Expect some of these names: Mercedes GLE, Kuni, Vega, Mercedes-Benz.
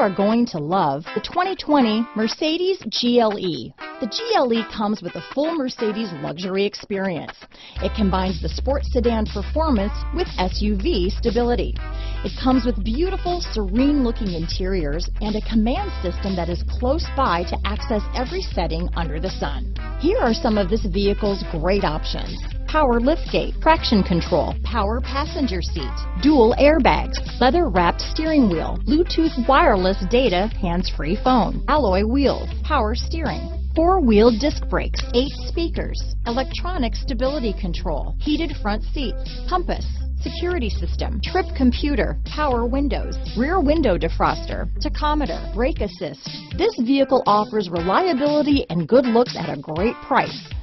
are going to love the 2020 Mercedes GLE. The GLE comes with a full Mercedes luxury experience. It combines the sports sedan performance with SUV stability. It comes with beautiful, serene-looking interiors and a command system that is close by to access every setting under the sun. Here are some of this vehicle's great options: power liftgate, traction control, power passenger seat, dual airbags, leather-wrapped steering wheel, Bluetooth wireless data, hands-free phone, alloy wheels, power steering, four-wheel disc brakes, 8 speakers, electronic stability control, heated front seats, compass, security system, trip computer, power windows, rear window defroster, tachometer, brake assist. This vehicle offers reliability and good looks at a great price.